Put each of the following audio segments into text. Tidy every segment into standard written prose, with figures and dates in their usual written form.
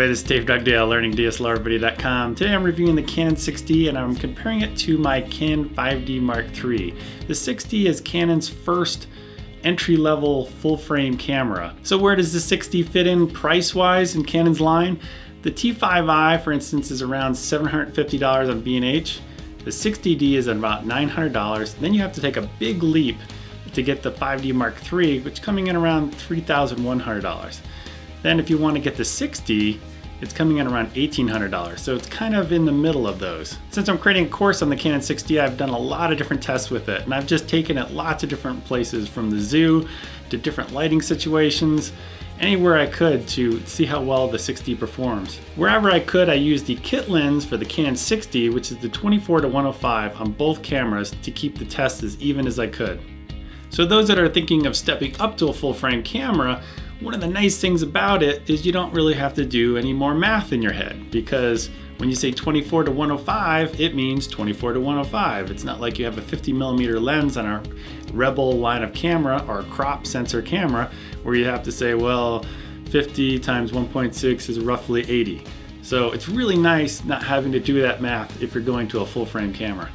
everybody, this is Dave Dugdale, learningdslrvideo.com. Today I'm reviewing the Canon 6D and I'm comparing it to my Canon 5D Mark III. The 6D is Canon's first entry-level full-frame camera. So where does the 6D fit in price-wise in Canon's line? The T2i, for instance, is around $750 on B&H. The 6D is at about $900. Then you have to take a big leap to get the 5D Mark III, which is coming in around $3,100. Then if you want to get the 6D, it's coming in around $1,800, so it's kind of in the middle of those. Since I'm creating a course on the Canon 6D, I've done a lot of different tests with it, and I've just taken it lots of different places, from the zoo to different lighting situations, anywhere I could to see how well the 6D performs. Wherever I could, I used the kit lens for the Canon 6D, which is the 24-105 on both cameras, to keep the test as even as I could. So those that are thinking of stepping up to a full-frame camera, one of the nice things about it is you don't really have to do any more math in your head, because when you say 24-105, it means 24-105. It's not like you have a 50mm lens on our Rebel line of camera or a crop sensor camera where you have to say, well, 50 times 1.6 is roughly 80. So it's really nice not having to do that math if you're going to a full-frame camera.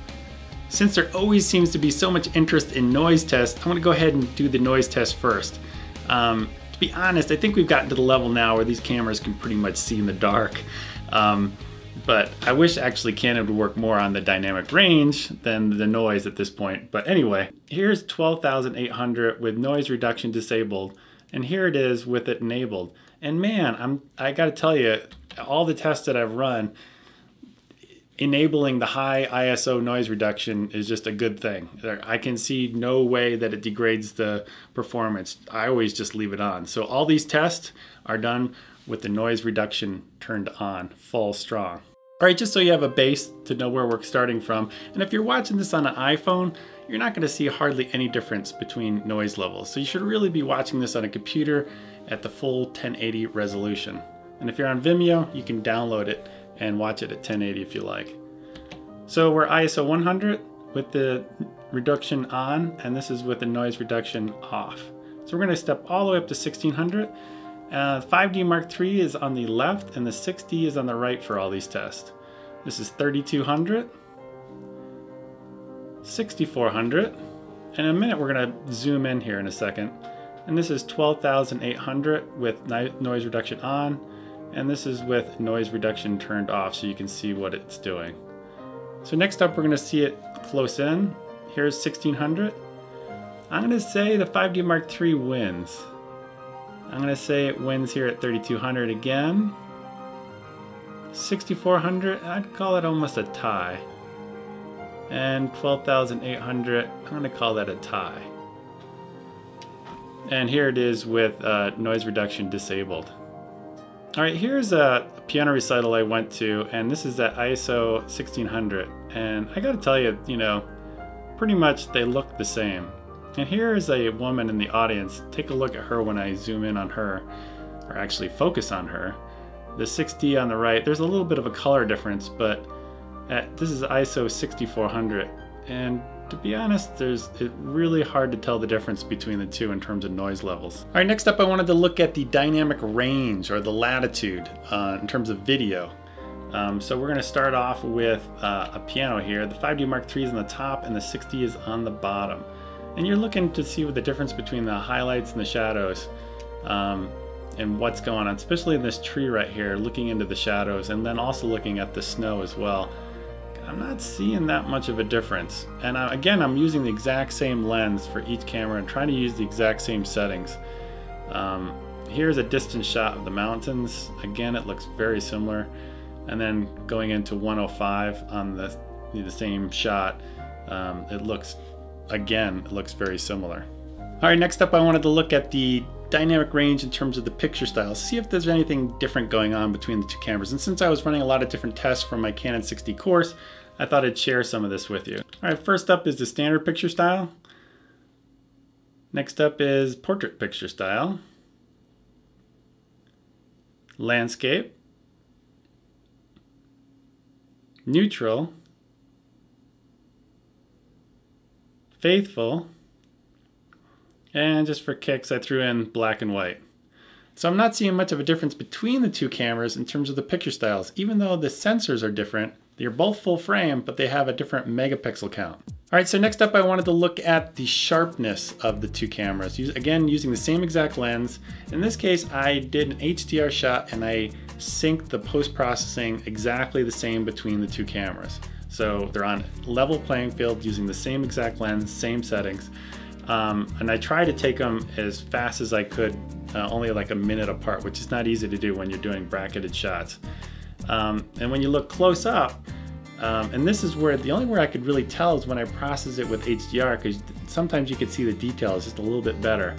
Since there always seems to be so much interest in noise tests, I want to go ahead and do the noise test first. To be honest, I think we've gotten to the level now where these cameras can pretty much see in the dark. But I wish actually Canon would work more on the dynamic range than the noise at this point. But anyway, here's 12,800 with noise reduction disabled, and here it is with it enabled. And man, I gotta tell you, all the tests that I've run, enabling the high ISO noise reduction is just a good thing. I can see no way that it degrades the performance. I always just leave it on. So all these tests are done with the noise reduction turned on, full strong. All right, just so you have a base to know where we're starting from. And if you're watching this on an iPhone, you're not gonna see hardly any difference between noise levels. So you should really be watching this on a computer at the full 1080 resolution. And if you're on Vimeo, you can download it and watch it at 1080 if you like. So we're ISO 100 with the reduction on, and this is with the noise reduction off. So we're going to step all the way up to 1600. 5D Mark III is on the left and the 6D is on the right for all these tests. This is 3200, 6400, and in a minute we're going to zoom in here in a second. And this is 12,800 with noise reduction on, and this is with noise reduction turned off, so you can see what it's doing. So next up, we're gonna see it close in. Here's 1600. I'm gonna say the 5D Mark III wins. I'm gonna say it wins here at 3200 again. 6400, I'd call it almost a tie. And 12,800, I'm gonna call that a tie. And here it is with noise reduction disabled. All right, here's a piano recital I went to, and this is at ISO 1600. And I gotta tell you, pretty much they look the same. And here is a woman in the audience. Take a look at her when I zoom in on her, or actually focus on her. The 6D on the right, there's a little bit of a color difference, but this is ISO 6400. And to be honest, it's really hard to tell the difference between the two in terms of noise levels. All right, next up I wanted to look at the dynamic range, or the latitude, in terms of video. So we're going to start off with a piano here. The 5D Mark III is on the top and the 6D is on the bottom. And you're looking to see what the difference between the highlights and the shadows and what's going on, especially in this tree right here, looking into the shadows and then also looking at the snow as well. I'm not seeing that much of a difference. And again, I'm using the exact same lens for each camera and trying to use the exact same settings. Here's a distant shot of the mountains. Again, it looks very similar. And then going into 105 on the same shot, it looks very similar. All right, next up I wanted to look at the dynamic range in terms of the picture style, see if there's anything different going on between the two cameras. And since I was running a lot of different tests from my Canon 6D course, I thought I'd share some of this with you. All right, first up is the standard picture style. Next up is portrait picture style. Landscape. Neutral. Faithful. And just for kicks, I threw in black and white. So I'm not seeing much of a difference between the two cameras in terms of the picture styles, even though the sensors are different. They're both full frame, but they have a different megapixel count. All right, so next up I wanted to look at the sharpness of the two cameras. Again, using the same exact lens. In this case, I did an HDR shot and I synced the post-processing exactly the same between the two cameras. So they're on level playing field using the same exact lens, same settings. And I tried to take them as fast as I could, only like a minute apart, which is not easy to do when you're doing bracketed shots. And when you look close up, and this is where the only where I could really tell is when I process it with HDR, because sometimes you could see the details just a little bit better.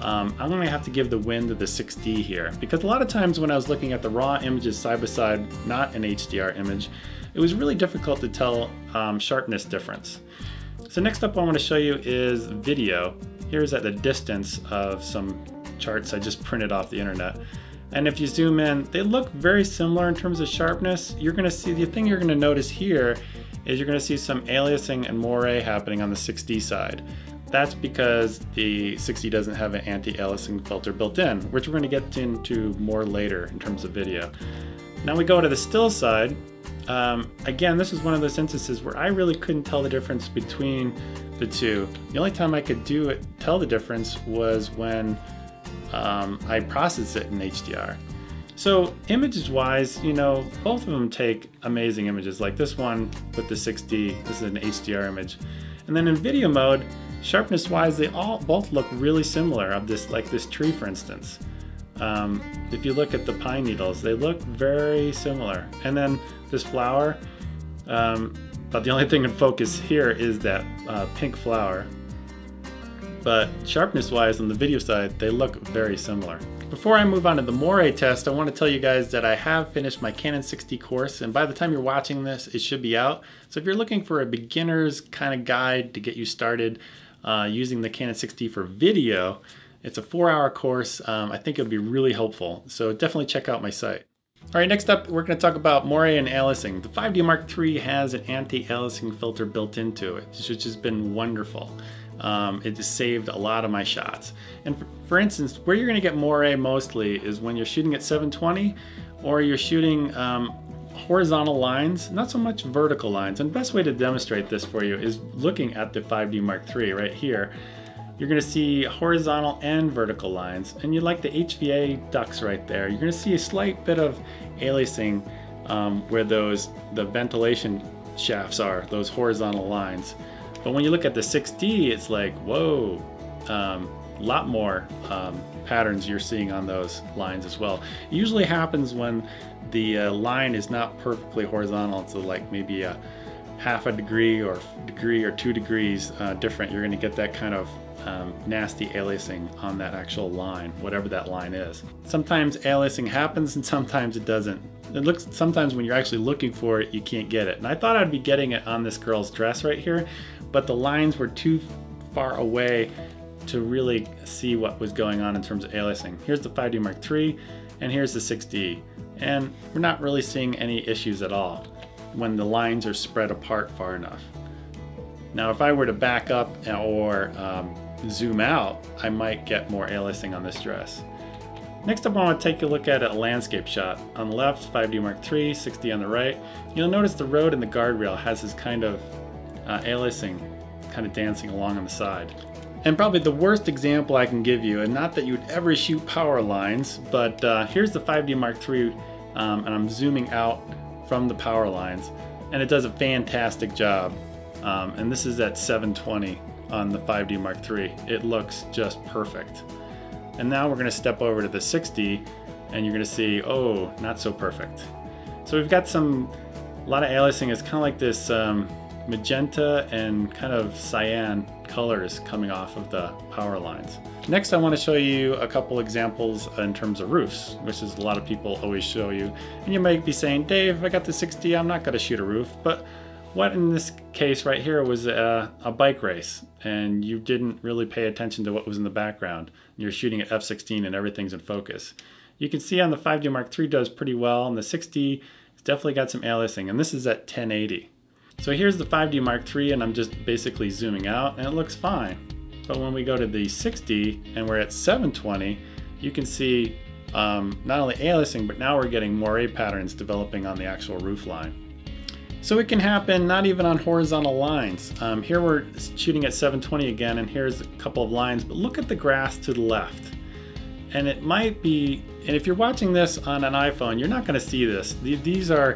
I'm going to have to give the win to the 6D here, because a lot of times when I was looking at the raw images side by side, not an HDR image, it was really difficult to tell sharpness difference. So next up I want to show you is video. Here's at the distance of some charts I just printed off the internet. And if you zoom in, they look very similar in terms of sharpness. You're going to see, the thing you're going to notice here is you're going to see some aliasing and moiré happening on the 6D side. That's because the 6D doesn't have an anti-aliasing filter built in, which we're going to get into more later in terms of video. Now we go to the still side. Again, this is one of those instances where I really couldn't tell the difference between the two. The only time I could tell the difference was when I process it in HDR. So images wise, you know, both of them take amazing images, like this one with the 6D, this is an HDR image. And then in video mode, sharpness wise, they both look really similar, of this, like this tree for instance. If you look at the pine needles, they look very similar. And then this flower, but the only thing in focus here is that pink flower. But sharpness wise on the video side, they look very similar. Before I move on to the moiré test, I want to tell you guys that I have finished my Canon 6D course, and by the time you're watching this, it should be out. So if you're looking for a beginner's kind of guide to get you started using the Canon 6D for video, it's a 4-hour course. I think it'll be really helpful. So definitely check out my site. All right, next up, we're going to talk about moiré and aliasing. The 5D Mark III has an anti-aliasing filter built into it, which has been wonderful. It just saved a lot of my shots. And for instance, where you're going to get moiré mostly is when you're shooting at 720 or you're shooting horizontal lines, not so much vertical lines. And the best way to demonstrate this for you is looking at the 5D Mark III right here. You're going to see horizontal and vertical lines, and you like the HVA ducts right there. You're going to see a slight bit of aliasing where the ventilation shafts are, those horizontal lines. But when you look at the 6D, it's like, whoa, a lot more patterns you're seeing on those lines as well. It usually happens when the line is not perfectly horizontal. It's like maybe a half a degree or two degrees different. You're going to get that kind of nasty aliasing on that actual line, whatever that line is. Sometimes aliasing happens and sometimes it doesn't. It looks, sometimes when you're actually looking for it, you can't get it. And I thought I'd be getting it on this girl's dress right here, but the lines were too far away to really see what was going on in terms of aliasing. Here's the 5D Mark III and here's the 6D. And we're not really seeing any issues at all when the lines are spread apart far enough. Now, if I were to back up or zoom out, I might get more aliasing on this dress. Next up, I want to take a look at a landscape shot. On the left, 5D Mark III, 6D on the right. You'll notice the road and the guardrail has this kind of aliasing kind of dancing along on the side. And probably the worst example I can give you, and not that you'd ever shoot power lines, but here's the 5D Mark III, and I'm zooming out from the power lines, and it does a fantastic job. And this is at 720. On the 5D Mark III. It looks just perfect. And now we're gonna step over to the 6D and you're gonna see, oh, not so perfect. So we've got a lot of aliasing. It's kind of like this magenta and kind of cyan colors coming off of the power lines. Next, I wanna show you a couple examples in terms of roofs, which is a lot of people always show you. And you might be saying, Dave, I got the 6D, I'm not gonna shoot a roof, but what in this case right here was a bike race, and you didn't really pay attention to what was in the background. You're shooting at f/16 and everything's in focus. You can see on the 5D Mark III does pretty well, and the 6D has definitely got some aliasing, and this is at 1080. So here's the 5D Mark III, and I'm just basically zooming out, and it looks fine. But when we go to the 6D, and we're at 720, you can see not only aliasing, but now we're getting more A patterns developing on the actual roof line. So it can happen not even on horizontal lines. Here we're shooting at 720 again, and here's a couple of lines, but look at the grass to the left. And it might be, and if you're watching this on an iPhone, you're not gonna see this. These are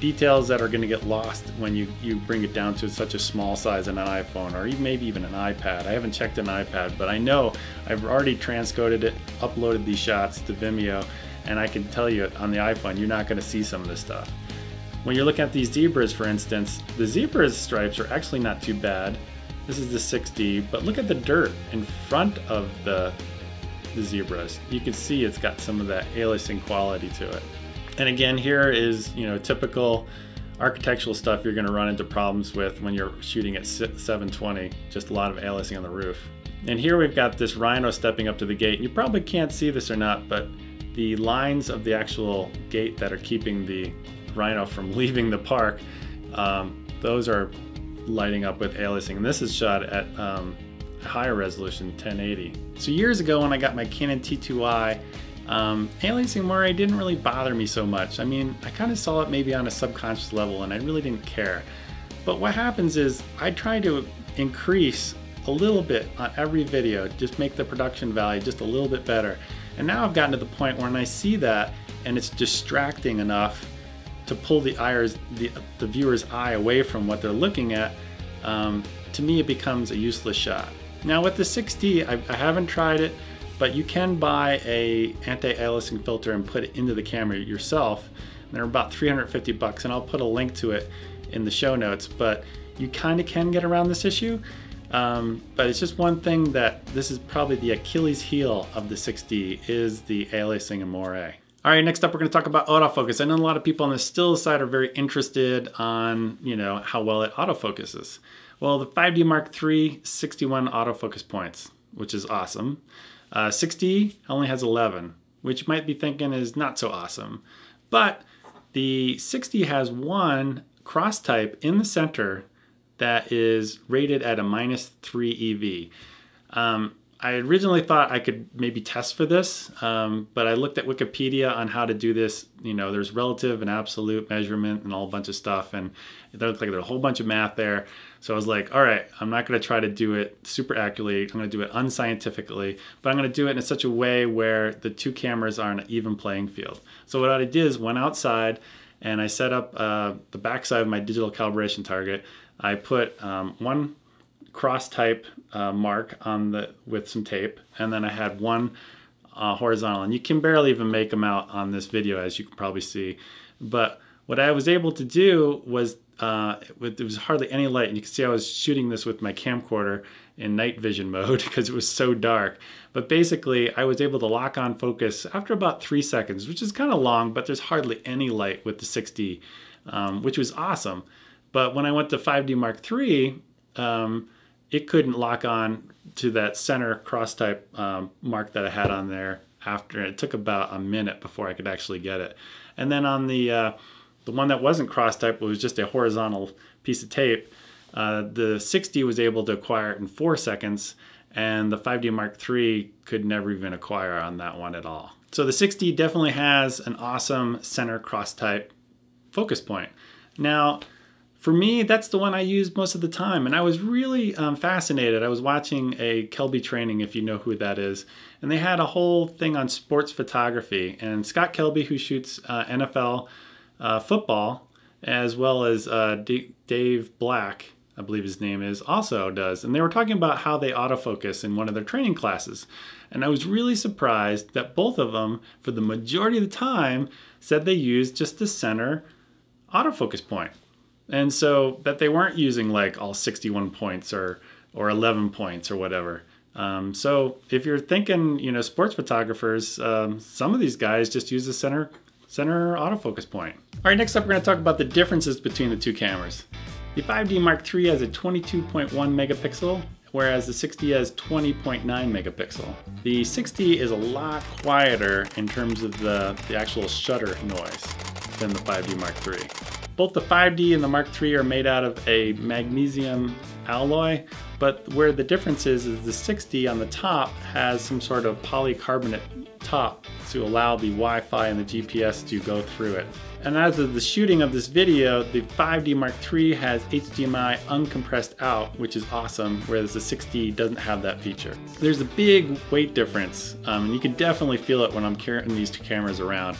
details that are gonna get lost when you bring it down to such a small size in an iPhone, or even maybe even an iPad. I haven't checked an iPad, but I know I've already transcoded it, uploaded these shots to Vimeo, and I can tell you on the iPhone, you're not gonna see some of this stuff. When you're looking at these zebras, for instance, the zebra's stripes are actually not too bad. This is the 6D, but look at the dirt in front of the zebras. You can see it's got some of that aliasing quality to it. And again, here is, you know, typical architectural stuff you're going to run into problems with when you're shooting at 720, just a lot of aliasing on the roof. And here we've got this rhino stepping up to the gate. You probably can't see this or not, but the lines of the actual gate that are keeping the rhino from leaving the park, those are lighting up with aliasing, and this is shot at higher resolution, 1080. So years ago when I got my Canon T2i, aliasing moire didn't really bother me so much. I mean, I kind of saw it maybe on a subconscious level, and I really didn't care. But what happens is I try to increase a little bit on every video, just make the production value just a little bit better. And now I've gotten to the point where when I see that and it's distracting enough to pull the viewer's eye away from what they're looking at, to me it becomes a useless shot. Now with the 6D, I haven't tried it, but you can buy a anti-aliasing filter and put it into the camera yourself. And they're about $350, and I'll put a link to it in the show notes, but you kind of can get around this issue. But it's just one thing that this is probably the Achilles heel of the 6D, is the aliasing and moire. All right, next up we're going to talk about autofocus. I know a lot of people on the still side are very interested on, you know, how well it autofocuses. Well, the 5D Mark III, 61 autofocus points, which is awesome. 6D only has 11, which you might be thinking is not so awesome. But the 6D has one cross type in the center that is rated at a -3 EV. I originally thought I could maybe test for this, but I looked at Wikipedia on how to do this. You know, there's relative and absolute measurement and a whole bunch of stuff, and it looked like there's a whole bunch of math there. So I was like, all right, I'm not gonna try to do it super accurately. I'm gonna do it unscientifically, but I'm gonna do it in such a way where the two cameras are on an even playing field. So what I did is went outside and I set up the backside of my digital calibration target. I put one cross type mark on the with some tape, and then I had one horizontal, and you can barely even make them out on this video, as you can probably see. But what I was able to do was there was hardly any light, and you can see I was shooting this with my camcorder in night vision mode because it was so dark. But basically I was able to lock on focus after about 3 seconds, which is kind of long, but there's hardly any light with the 6D, which was awesome. But when I went to 5D Mark III, it couldn't lock on to that center cross type mark that I had on there. After it took about a minute before I could actually get it. And then on the one that wasn't cross type, it was just a horizontal piece of tape, the 6D was able to acquire it in 4 seconds, and the 5D Mark III could never even acquire on that one at all. So the 6D definitely has an awesome center cross type focus point. Now, for me, that's the one I use most of the time, and I was really fascinated. I was watching a Kelby training, if you know who that is, and they had a whole thing on sports photography. And Scott Kelby, who shoots NFL football, as well as Dave Black, I believe his name is, also does. And they were talking about how they autofocus in one of their training classes. And I was really surprised that both of them, for the majority of the time, said they used just the center autofocus point. And so that they weren't using like all 61 points or 11 points or whatever. So if you're thinking, you know, sports photographers, some of these guys just use the center autofocus point. All right, next up we're going to talk about the differences between the two cameras. The 5D Mark III has a 22.1 megapixel, whereas the 6D has 20.9 megapixel. The 6D is a lot quieter in terms of the actual shutter noise than the 5D Mark III. Both the 5D and the Mark III are made out of a magnesium alloy, but where the difference is the 6D on the top has some sort of polycarbonate top to allow the Wi-Fi and the GPS to go through it. And as of the shooting of this video, the 5D Mark III has HDMI uncompressed out, which is awesome, whereas the 6D doesn't have that feature. There's a big weight difference, and you can definitely feel it when I'm carrying these two cameras around.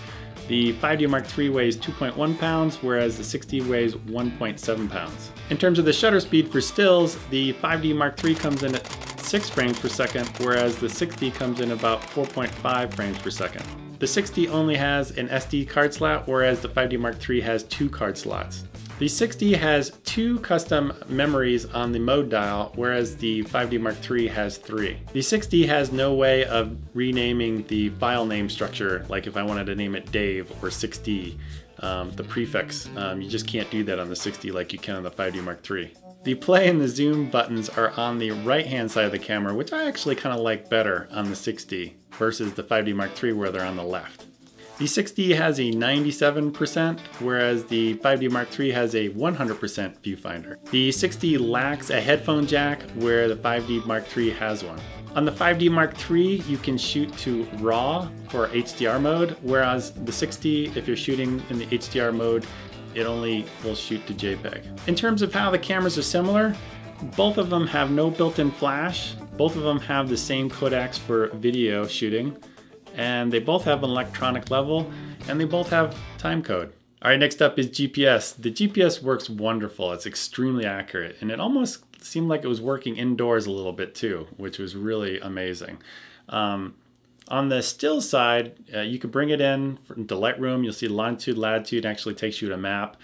The 5D Mark III weighs 2.1 pounds, whereas the 6D weighs 1.7 pounds. In terms of the shutter speed for stills, the 5D Mark III comes in at 6 frames per second, whereas the 6D comes in about 4.5 frames per second. The 6D only has an SD card slot, whereas the 5D Mark III has 2 card slots. The 6D has 2 custom memories on the mode dial, whereas the 5D Mark III has 3. The 6D has no way of renaming the file name structure, like if I wanted to name it Dave or 6D, the prefix. You just can't do that on the 6D like you can on the 5D Mark III. The play and the zoom buttons are on the right-hand side of the camera, which I actually kind of like better on the 6D versus the 5D Mark III where they're on the left. The 6D has a 97%, whereas the 5D Mark III has a 100% viewfinder. The 6D lacks a headphone jack, where the 5D Mark III has one. On the 5D Mark III, you can shoot to RAW for HDR mode, whereas the 6D, if you're shooting in the HDR mode, it only will shoot to JPEG. In terms of how the cameras are similar, both of them have no built-in flash, both of them have the same codecs for video shooting, and they both have an electronic level, and they both have time code. All right, next up is GPS. The GPS works wonderful. It's extremely accurate, and it almost seemed like it was working indoors a little bit too, which was really amazing. On the still side, you can bring it in into Lightroom. You'll see longitude, latitude actually takes you to map.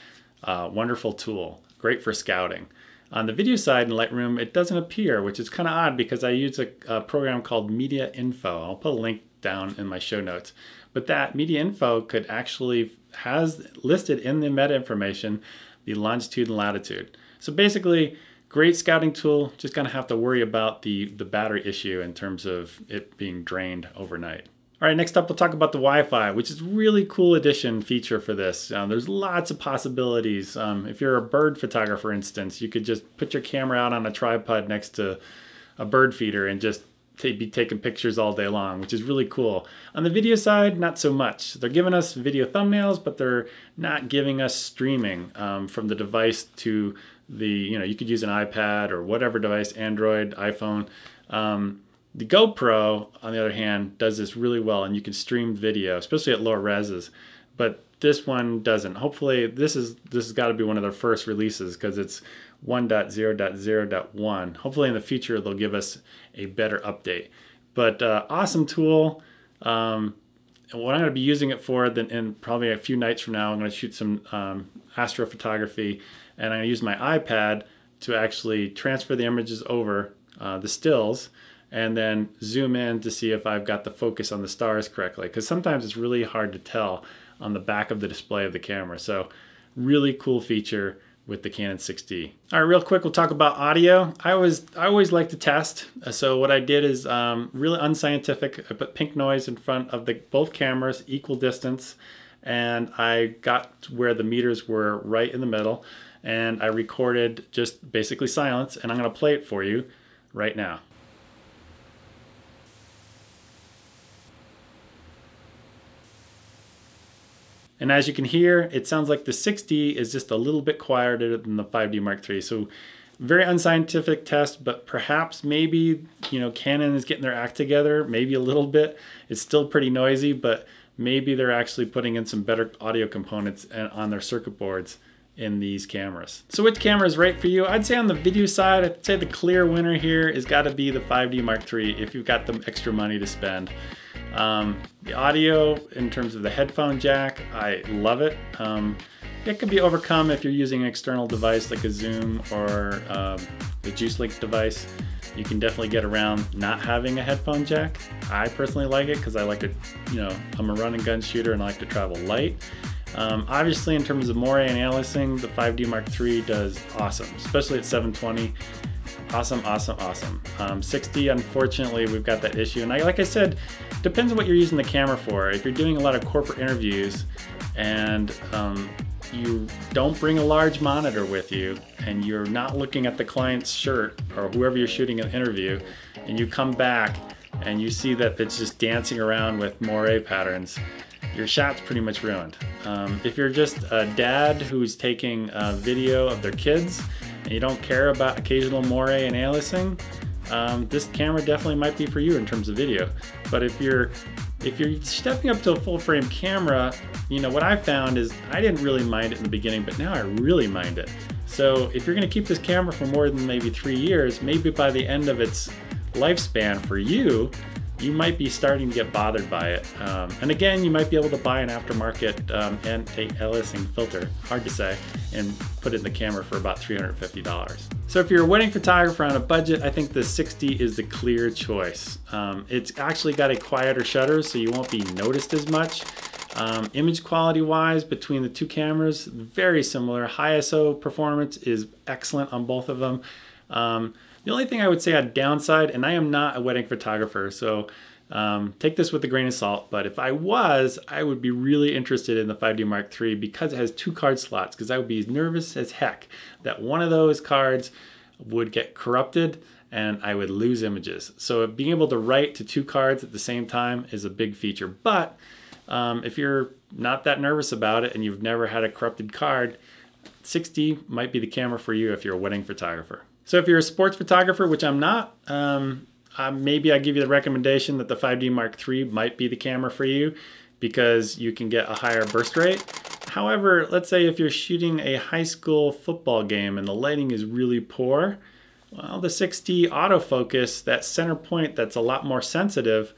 Wonderful tool, great for scouting. On the video side in Lightroom, it doesn't appear, which is kind of odd because I use a program called MediaInfo. I'll put a link down in my show notes. But that MediaInfo could actually has listed in the meta information the longitude and latitude. So basically, great scouting tool, just gonna have to worry about the battery issue in terms of it being drained overnight. All right, next up we'll talk about the Wi-Fi, which is a really cool addition feature for this. There's lots of possibilities. If you're a bird photographer, for instance, you could just put your camera out on a tripod next to a bird feeder and just be taking pictures all day long, which is really cool. On the video side, not so much. They're giving us video thumbnails, but they're not giving us streaming from the device to the, you could use an iPad or whatever device, Android, iPhone. The GoPro, on the other hand, does this really well, and you can stream video, especially at lower reses, but this one doesn't. Hopefully, this has got to be one of their first releases because it's 1.0.0.1. Hopefully in the future they'll give us a better update. But awesome tool. And what I'm going to be using it for, then in probably a few nights from now, I'm going to shoot some astrophotography, and I'm going to use my iPad to actually transfer the images over the stills and then zoom in to see if I've got the focus on the stars correctly, because sometimes it's really hard to tell on the back of the display of the camera. So really cool feature with the Canon 6D. All right, real quick, we'll talk about audio. I always like to test, so what I did is really unscientific. I put pink noise in front of both cameras, equal distance, and I got where the meters were right in the middle, and I recorded just basically silence, and I'm gonna play it for you right now. And as you can hear, it sounds like the 6D is just a little bit quieter than the 5D Mark III. So very unscientific test, but perhaps maybe, Canon is getting their act together, maybe a little bit. It's still pretty noisy, but maybe they're actually putting in some better audio components on their circuit boards in these cameras. So which camera is right for you? I'd say on the video side, I'd say the clear winner here has got to be the 5D Mark III if you've got the extra money to spend. The audio in terms of the headphone jack, I love it. It could be overcome if you're using an external device like a Zoom or the Juice Link device. You can definitely get around not having a headphone jack. I personally like it because I like to, I'm a run and gun shooter and I like to travel light. Obviously in terms of moire and aliasing, the 5D Mark III does awesome, especially at 720. Awesome, awesome, awesome. 6D, unfortunately, we've got that issue. And like I said, depends on what you're using the camera for. If you're doing a lot of corporate interviews and you don't bring a large monitor with you and you're not looking at the client's shirt or whoever you're shooting an interview and you come back and you see that it's just dancing around with moire patterns, your shot's pretty much ruined. If you're just a dad who's taking a video of their kids and you don't care about occasional moire and aliasing, this camera definitely might be for you in terms of video. But if you're stepping up to a full frame camera, you know, what I found is I didn't really mind it in the beginning, but now I really mind it. So if you're gonna keep this camera for more than maybe 3 years, maybe by the end of its lifespan for you, you might be starting to get bothered by it. And again, you might be able to buy an aftermarket anti-aliasing filter, hard to say, and put it in the camera for about $350. So if you're a wedding photographer on a budget, I think the 6D is the clear choice. It's actually got a quieter shutter, so you won't be noticed as much. Image quality wise, between the two cameras, very similar. High ISO performance is excellent on both of them. The only thing I would say on downside, and I am not a wedding photographer, so take this with a grain of salt, but if I was, I would be really interested in the 5D Mark III because it has two card slots, because I would be nervous as heck that one of those cards would get corrupted and I would lose images. So being able to write to two cards at the same time is a big feature. But if you're not that nervous about it and you've never had a corrupted card, 6D might be the camera for you if you're a wedding photographer. So if you're a sports photographer, which I'm not, maybe I give you the recommendation that the 5D Mark III might be the camera for you because you can get a higher burst rate. However, let's say if you're shooting a high school football game and the lighting is really poor, well, the 6D autofocus, that center point that's a lot more sensitive,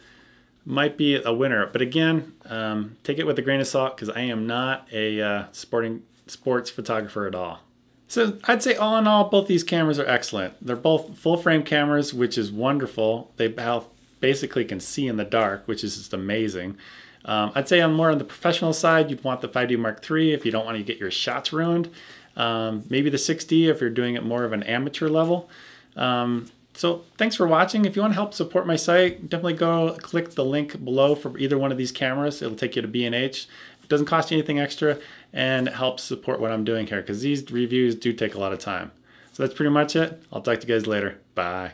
might be a winner. But again, take it with a grain of salt because I am not a sports photographer at all. So I'd say all in all, both these cameras are excellent. They're both full frame cameras, which is wonderful. They basically can see in the dark, which is just amazing. I'd say on the professional side, you'd want the 5D Mark III if you don't want to get your shots ruined. Maybe the 6D if you're doing it more of an amateur level. So thanks for watching. If you want to help support my site, definitely go click the link below for either one of these cameras. It'll take you to B&H. It doesn't cost you anything extra and helps support what I'm doing here because these reviews do take a lot of time. So that's pretty much it. I'll talk to you guys later. Bye.